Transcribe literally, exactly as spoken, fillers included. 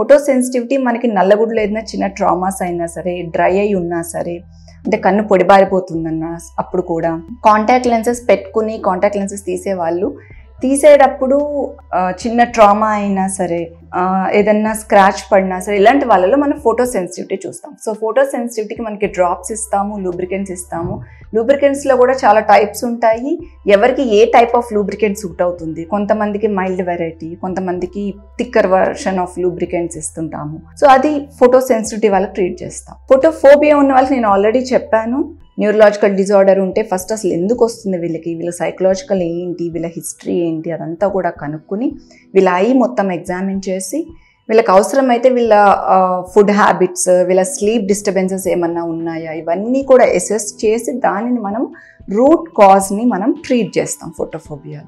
Photo sensitivity मन की నల్లగుడ్లు ఏదైనా చిన్న ట్రామాస్ అయినా సరే డ్రై అయి ఉన్నా సరే అంటే కన్ను పొడిబారిపోతుందన్న అప్పుడు కూడా కాంటాక్ట్ లెన్సెస్ పెట్టుకొని కాంటాక్ట్ లెన్సెస్ తీసే వాళ్ళు తీసేటప్పుడు చిన్న ట్రామా అయినా సరే ఏదైనా స్క్రాచ్ పడినా సరే ఇలాంటి వాళ్ళలో మనం ఫోటో సెన్సిటివిటీ చూస్తాం. సో ఫోటో సెన్సిటివిటీకి మనకి డ్రాప్స్ ఇస్తాము, లూబ్రికెంట్స్ ఇస్తాము. లూబ్రికెంట్స్లో కూడా చాలా టైప్స్ ఉంటాయి. ఎవరికి ఏ టైప్ ఆఫ్ లూబ్రికెంట్ సూట్ అవుతుంది, కొంతమందికి మైల్డ్ వెరైటీ, కొంతమందికి థిక్కర్ వర్షన్ ఆఫ్ లూబ్రికెంట్స్ ఇస్తుంటాము. సో అది ఫోటో సెన్సిటివిటీ వాళ్ళకి ట్రీట్ చేస్తాం. ఫోటోఫోబియా ఉన్న వాళ్ళకి నేను ఆల్రెడీ చెప్పాను, న్యూరలాజికల్ డిజార్డర్ ఉంటే ఫస్ట్ అసలు ఎందుకు వస్తుంది వీళ్ళకి, వీళ్ళ సైకలాజికల్ ఏంటి, వీళ్ళ హిస్టరీ ఏంటి అదంతా కూడా కనుక్కుని వీళ్ళ ఐ మొత్తం ఎగ్జామిన్ చేసి వీళ్ళకి అవసరమైతే వీళ్ళ ఫుడ్ హ్యాబిట్స్, వీళ్ళ స్లీప్ డిస్టర్బెన్సెస్ ఏమన్నా ఉన్నాయా ఇవన్నీ కూడా అసెస్ చేసి దానిని మనం రూట్ కాజ్ని మనం ట్రీట్ చేస్తాం ఫోటోఫోబియా.